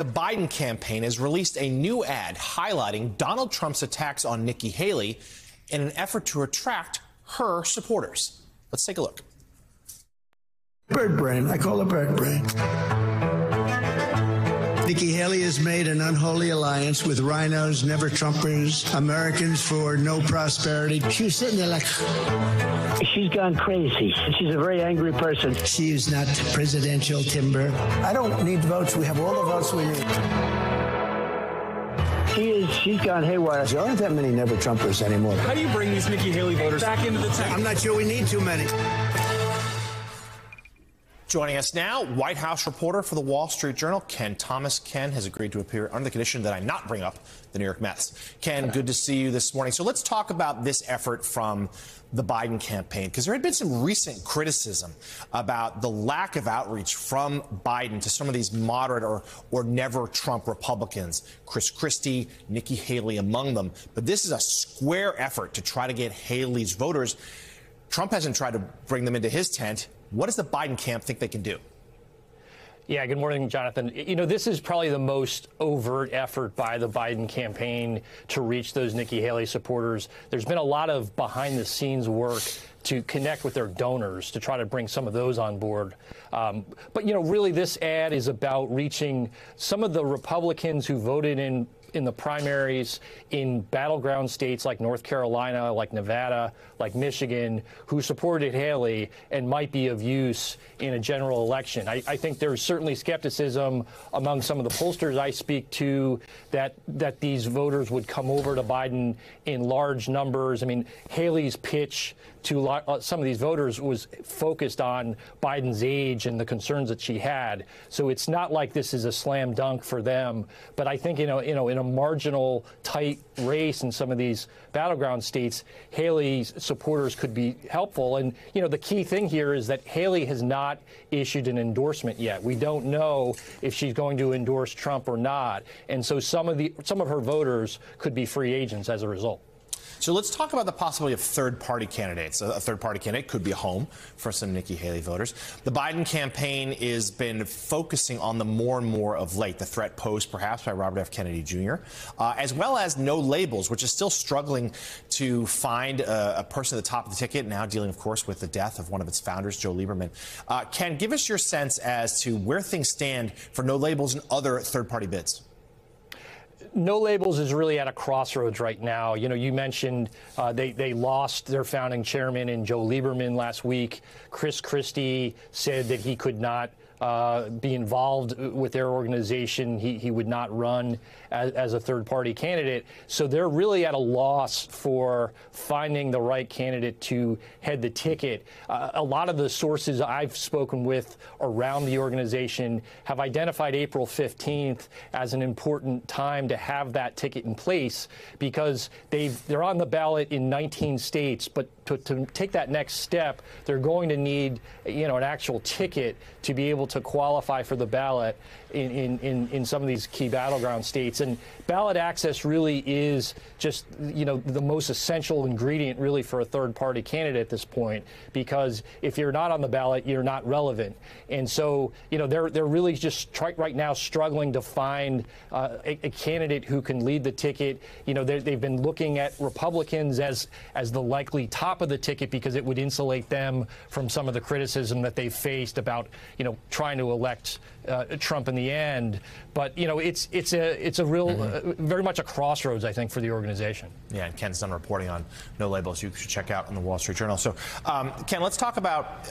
The Biden campaign has released a new ad highlighting Donald Trump's attacks on Nikki Haley in an effort to attract her supporters. Let's take a look. Bird brain. I call it bird brain. Nikki Haley has made an unholy alliance with rhinos, never Trumpers, Americans for no prosperity. She was sitting there like... She's gone crazy. She's a very angry person. She is not presidential timber. I don't need votes. We have all the votes we need. She's gone haywire. There aren't that many never Trumpers anymore. How do you bring these Nikki Haley voters back into the tent? I'm not sure we need too many. Joining us now, White House reporter for The Wall Street Journal, Ken Thomas. Ken has agreed to appear under the condition that I not bring up the New York Mets. Ken, good to see you this morning. So let's talk about this effort from the Biden campaign, because there had been some recent criticism about the lack of outreach from Biden to some of these moderate or never Trump Republicans, Chris Christie, Nikki Haley among them. But this is a square effort to try to get Haley's voters. Trump hasn't tried to bring them into his tent. What does the Biden camp think they can do? Yeah, good morning, Jonathan. You know, this is probably the most overt effort by the Biden campaign to reach those Nikki Haley supporters. There's been a lot of behind-the-scenes work to connect with their donors to try to bring some of those on board. But, you know, really this ad is about reaching some of the Republicans who voted in the primaries in battleground states like North Carolina, like Nevada, like Michigan, who supported Haley and might be of use in a general election. I think there's certainly skepticism among some of the pollsters I speak to that these voters would come over to Biden in large numbers. I mean, Haley's pitch to some of these voters was focused on Biden's age and the concerns that she had. So it's not like this is a slam dunk for them. But I think, in a marginal, tight race in some of these battleground states, Haley's supporters could be helpful. And, you know, the key thing here is that Haley has not issued an endorsement yet. We don't know if she's going to endorse Trump or not. And so some of her voters could be free agents as a result. So let's talk about the possibility of third-party candidates. A third-party candidate could be a home for some Nikki Haley voters. The Biden campaign has been focusing on them more and more of late, the threat posed perhaps by Robert F. Kennedy Jr., as well as No Labels, which is still struggling to find a person at the top of the ticket, now dealing, of course, with the death of one of its founders, Joe Lieberman. Ken, give us your sense as to where things stand for No Labels and other third-party bids. No Labels is really at a crossroads right now. You know, you mentioned they lost their founding chairman in Joe Lieberman last week. Chris Christie said that he could not be involved with their organization. He would not run as a third-party candidate. So they're really at a loss for finding the right candidate to head the ticket. A lot of the sources I've spoken with around the organization have identified April 15th as an important time to have that ticket in place, because they're on the ballot in 19 states. But to take that next step, they're going to need, you know, an actual ticket to be able to qualify for the ballot in some of these key battleground states. And ballot access really is just, you know, the most essential ingredient really for a third-party candidate at this point, because if you're not on the ballot, you're not relevant. And so, you know, they're really just right now struggling to find a candidate who can lead the ticket. You know, they've been looking at Republicans as the likely top of the ticket, because it would insulate them from some of the criticism that they've faced about, you know, trying to elect Trump in the end. But, you know, it's a real, very much a crossroads, I think, for the organization. Yeah, and Ken's done reporting on No Labels. You should check out in the Wall Street Journal. So, Ken, let's talk about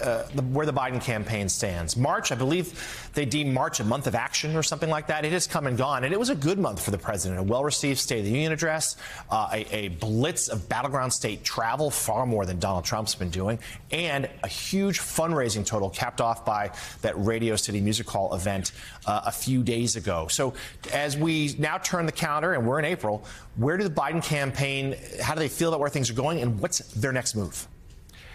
where the Biden campaign stands. March, I believe they deemed March a month of action or something like that. It has come and gone, and it was a good month for the president. A well-received State of the Union address, a blitz of battleground state travel, far more than Donald Trump's been doing, and a huge fundraising total capped off by that Radio City Music Hall event a few days ago. So as we now turn the calendar, and we're in April, where do the Biden campaign, how do they feel about where things are going, and what's their next move?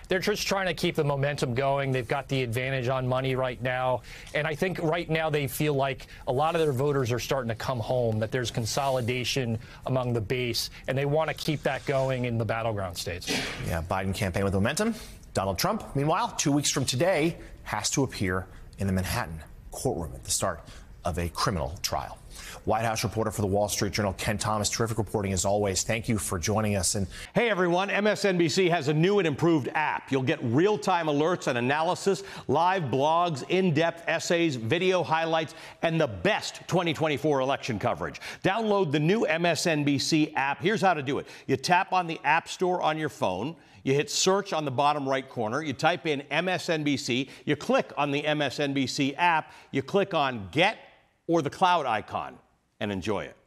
They're just trying to keep the momentum going. They've got the advantage on money right now. And I think right now they feel like a lot of their voters are starting to come home, that there's consolidation among the base, and they want to keep that going in the battleground states. Yeah, Biden campaign with momentum. Donald Trump, meanwhile, 2 weeks from today, has to appear in the Manhattan courtroom at the start of a criminal trial. White House reporter for The Wall Street Journal, Ken Thomas, terrific reporting as always. Thank you for joining us. And hey, everyone, MSNBC has a new and improved app. You'll get real-time alerts and analysis, live blogs, in-depth essays, video highlights, and the best 2024 election coverage. Download the new MSNBC app. Here's how to do it. You tap on the App Store on your phone. You hit search on the bottom right corner. You type in MSNBC. You click on the MSNBC app. You click on Get or the cloud icon and enjoy it.